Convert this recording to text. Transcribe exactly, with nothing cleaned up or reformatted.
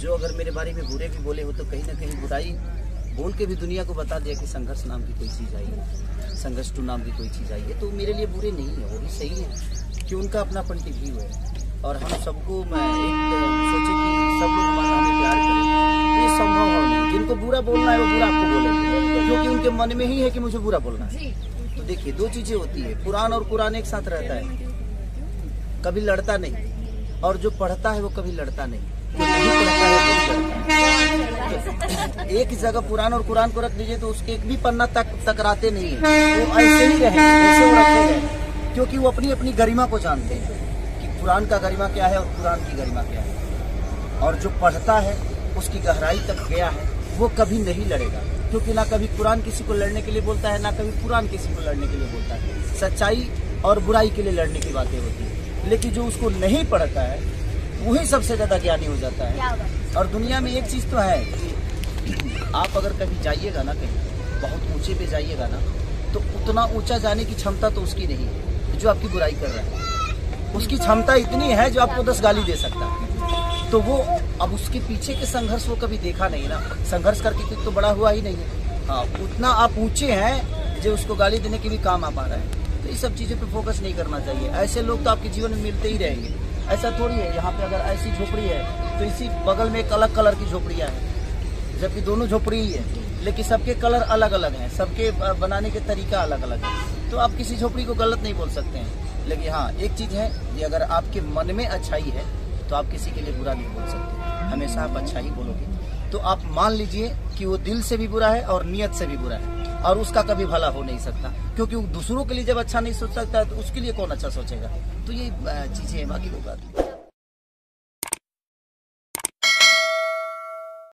जो अगर मेरे बारे में बुरे भी बोले हो तो कहीं ना कहीं बुराई बोल के भी दुनिया को बता दिया कि संघर्ष नाम की कोई चीज़ आई है, संघर्ष टू नाम की कोई चीज़ आई है, तो मेरे लिए बुरे नहीं है, वो भी सही है कि उनका अपना पॉइंट व्यू है। और हम सबको मैं एक सोचे कि सब लोग हमारे प्यार करें, ये संभव है। जिनको बुरा बोलना है वो बुरा आपको बोलेंगे, क्योंकि उनके मन में ही है कि मुझे बुरा बोलना है। तो देखिए दो चीज़ें होती है, कुरान और कुरान एक साथ रहता है, कभी लड़ता नहीं, और जो पढ़ता है वो कभी लड़ता नहीं। एक जगह कुरान और कुरान को रख दीजिए तो उसके एक भी पन्ना तक टकराते नहीं है, वो ऐसे ही रहे, ऐसे वो रखे गए, क्योंकि वो अपनी अपनी गरिमा को जानते हैं कि कुरान का गरिमा क्या है और कुरान की गरिमा क्या है। और जो पढ़ता है उसकी गहराई तक गया है वो कभी नहीं लड़ेगा, क्योंकि ना कभी कुरान किसी को लड़ने के लिए बोलता है, ना कभी कुरान किसी को लड़ने के लिए बोलता है। सच्चाई और बुराई के लिए लड़ने की बातें होती है, लेकिन जो उसको नहीं पढ़ता है वही सबसे ज़्यादा ज्ञानी हो जाता है। और दुनिया में एक चीज़ तो है कि आप अगर कभी जाइएगा ना, कहीं बहुत ऊंचे पे जाइएगा ना, तो उतना ऊंचा जाने की क्षमता तो उसकी नहीं है जो आपकी बुराई कर रहा है। उसकी क्षमता इतनी है जो आपको दस गाली दे सकता है। तो वो अब उसके पीछे के संघर्ष वो कभी देखा नहीं ना, संघर्ष करके कुछ तो बड़ा हुआ ही नहीं है। हाँ, उतना आप ऊँचे हैं जो उसको गाली देने के भी काम आ पा रहा है। तो ये सब चीज़ों पर फोकस नहीं करना चाहिए। ऐसे लोग तो आपके जीवन में मिलते ही रहेंगे, ऐसा थोड़ी है। यहाँ पे अगर ऐसी झोपड़ी है तो इसी बगल में एक अलग कलर की झोपड़ियाँ हैं, जबकि दोनों झोपड़ी ही है, लेकिन सबके कलर अलग अलग हैं, सबके बनाने के तरीका अलग अलग है। तो आप किसी झोपड़ी को गलत नहीं बोल सकते हैं। लेकिन हाँ, एक चीज़ है कि अगर आपके मन में अच्छाई है तो आप किसी के लिए बुरा नहीं बोल सकते, हमेशा आप अच्छा ही बोलोगे। तो आप मान लीजिए कि वो दिल से भी बुरा है और नीयत से भी बुरा है, और उसका कभी भला हो नहीं सकता, क्योंकि वो दूसरों के लिए जब अच्छा नहीं सोच सकता है तो उसके लिए कौन अच्छा सोचेगा। तो ये चीज़ें बाकी लोग आती हैं।